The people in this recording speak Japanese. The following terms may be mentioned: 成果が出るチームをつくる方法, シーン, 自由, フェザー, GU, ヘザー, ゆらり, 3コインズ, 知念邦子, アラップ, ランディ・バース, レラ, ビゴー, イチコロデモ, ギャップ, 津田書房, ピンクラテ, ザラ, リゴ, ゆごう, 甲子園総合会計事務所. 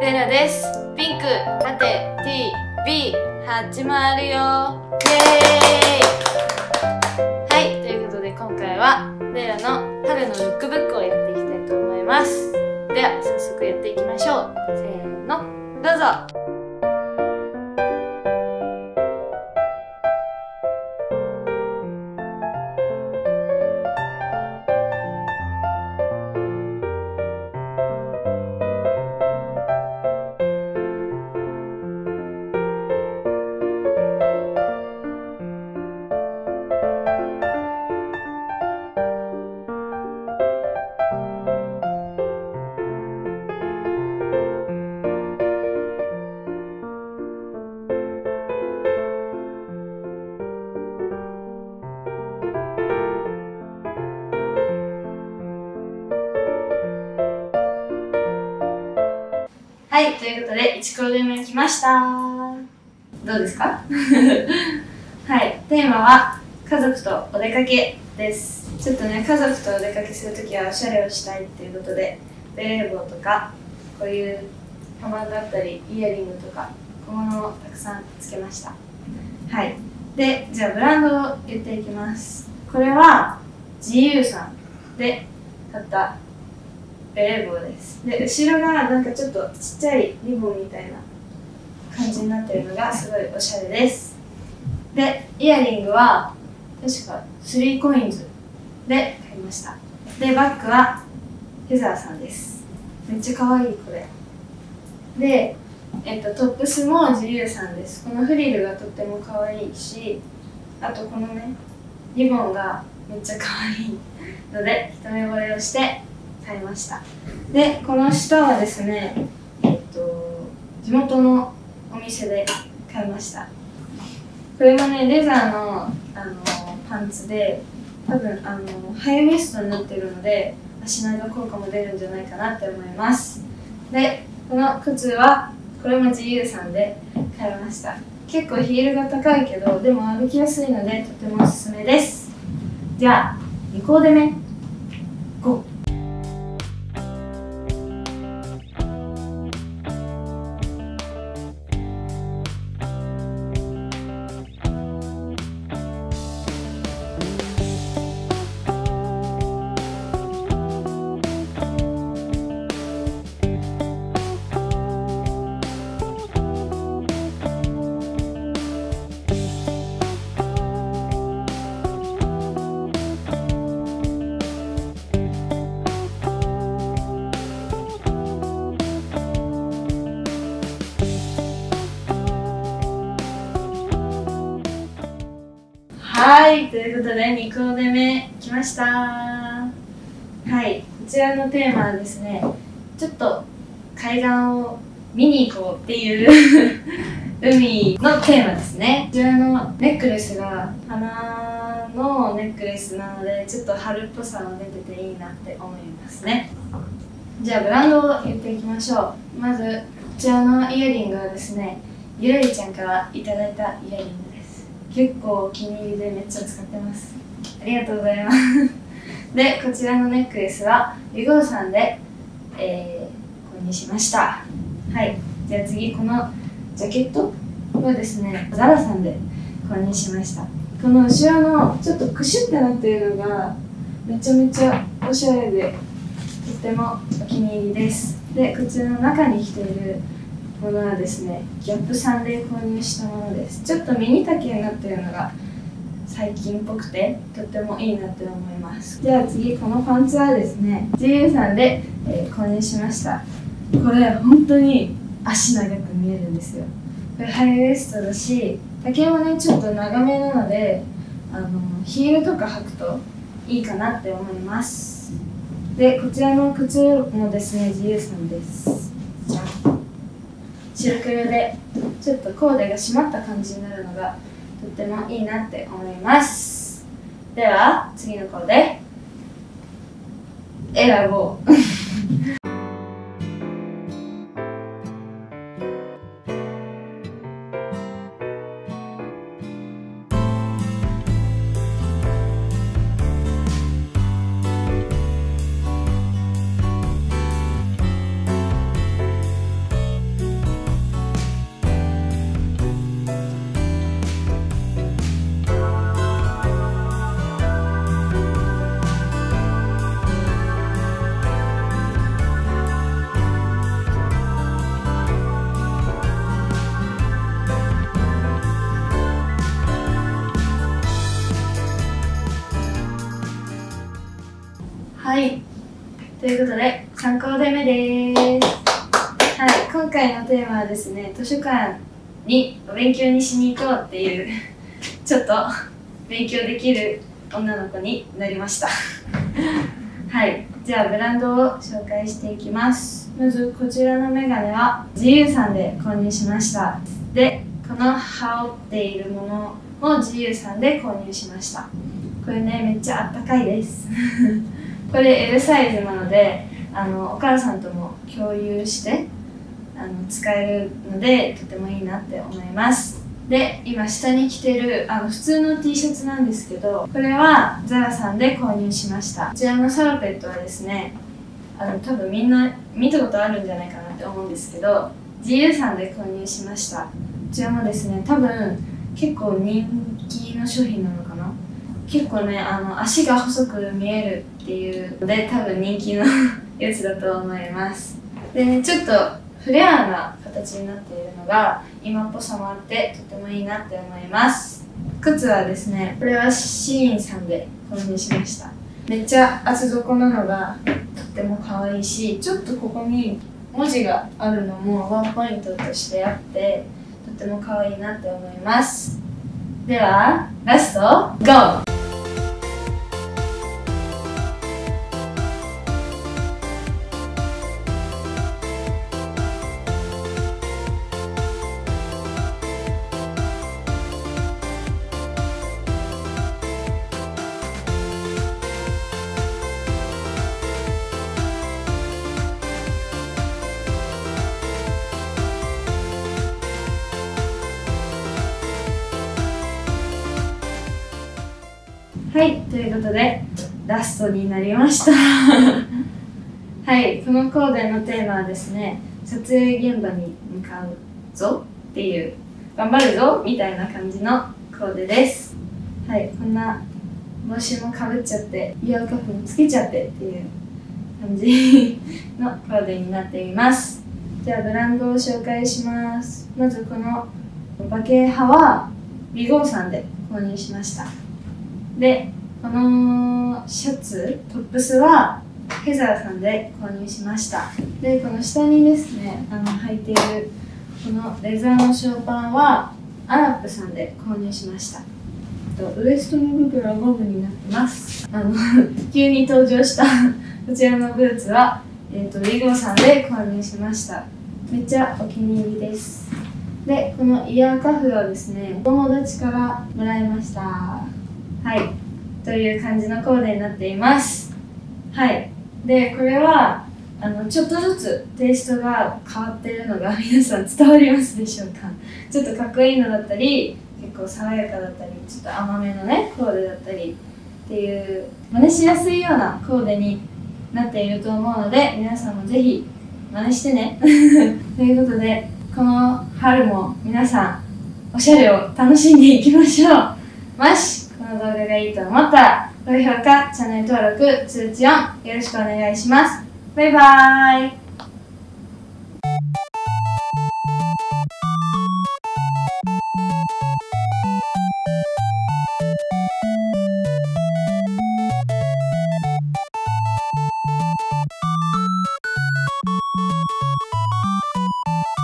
レラです。ピンクラテ TV 始まるよ。イエーイ。はい、ということで今回はレラの春のルックブックをやっていきたいと思います。では早速やっていきましょう。せーの、どうぞ。はい、ということでイチコロデモ来ました。どうですか？はい、テーマは家族とお出かけです。ちょっとね、家族とお出かけするときはおしゃれをしたいっていうことで、ベレー帽とかこういうカバンだったりイヤリングとか小物をたくさんつけました。はい、で、じゃあブランドを言っていきます。これは GU さんで買ったベレー帽です。で、後ろがなんかちょっとちっちゃいリボンみたいな感じになってるのがすごいおしゃれです。で、イヤリングは確か3コインズで買いました。で、バッグはフェザーさんです。めっちゃ可愛いこれで、トップスも自由さんです。このフリルがとっても可愛いし、あとこのねリボンがめっちゃ可愛いので一目惚れをして買いました。で、この下はですね、地元のお店で買いました。これもね、レザーの、パンツで、多分ハイウエストになってるので足長効果も出るんじゃないかなって思います。で、この靴はこれも自由さんで買いました。結構ヒールが高いけど、でも歩きやすいのでとてもおすすめです。じゃあ2コーデ目5。はい、ということで2コーデ目来ました。はい、こちらのテーマはですね、ちょっと海岸を見に行こうっていう海のテーマですね。こちらのネックレスが花のネックレスなので、ちょっと春っぽさが出てていいなって思いますね。じゃあブランドを言っていきましょう。まずこちらのイヤリングはですね、ゆらりちゃんからいただいたイヤリング。結構お気に入りでめっちゃ使ってます。ありがとうございますで、こちらのネックレスはゆごうさんで、購入しました。はい、じゃあ次、このジャケットはですね、ザラさんで購入しました。この後ろのちょっとクシュってなっているのがめちゃめちゃおしゃれでとってもお気に入りです。で、こちらの中に着ているものはですね、ギャップさんで購入したものです。ちょっとミニ丈になっているのが最近っぽくてとってもいいなって思います。では次、このパンツはですね、GU さんで、購入しました。これ本当に足長く見えるんですよ。これハイウエストだし、丈もねちょっと長めなので、ヒールとか履くといいかなって思います。で、こちらの靴もですね、GU さんです。じゃあ白黒でちょっとコーデが締まった感じになるのがとってもいいなって思います。では次のコーデ選ぼういうことで3工程目です。はい、今回のテーマはですね、図書館にお勉強にしに行こうっていうちょっと勉強できる女の子になりました。はい、じゃあブランドを紹介していきます。まずこちらのメガネはGUさんで購入しました。で、この羽織っているものもGUさんで購入しました。これね、めっちゃあったかいですこれ L サイズなのでお母さんとも共有して使えるので、とてもいいなって思います。で、今下に着てる普通の T シャツなんですけど、これはザラさんで購入しました。こちらのサロペットはですね、多分みんな見たことあるんじゃないかなって思うんですけど、GUさんで購入しました。こちらもですね、多分結構人気の商品なのかな。結構ね、足が細く見えるっていうので、多分人気のやつだと思います。でね、ちょっとフレアな形になっているのが今っぽさもあって、とてもいいなって思います。靴はですね、これはシーンさんで購入しました。めっちゃ厚底なのがとっても可愛いし、ちょっとここに文字があるのもワンポイントとしてあって、とても可愛いなって思います。ではラスト GO! はい、ということでラストになりましたはい、このコーデのテーマはですね、撮影現場に向かうぞっていう、頑張るぞみたいな感じのコーデです。はい、こんな帽子もかぶっちゃって、イヤーカフもつけちゃってっていう感じのコーデになっています。じゃあブランドを紹介します。まずこのバケハはビゴーさんで購入しました。で、このシャツ、トップスはヘザーさんで購入しました。で、この下にですね、履いているこのレザーのショーパンはアラップさんで購入しました。ウエストの部分はゴムになってます。急に登場したこちらのブーツはリゴさんで購入しました。めっちゃお気に入りです。で、このイヤーカフはですね、お友達からもらいました。はい、という感じのコーデになっています。はい、で、これはちょっとずつテイストが変わってるのが皆さん伝わりますでしょうか。ちょっとかっこいいのだったり、結構爽やかだったり、ちょっと甘めのねコーデだったりっていう、真似しやすいようなコーデになっていると思うので、皆さんもぜひ真似してねということで、この春も皆さんおしゃれを楽しんでいきましょう。もしこの動画がいいと思ったら、高評価、チャンネル登録、通知オンよろしくお願いします。バイバーイ。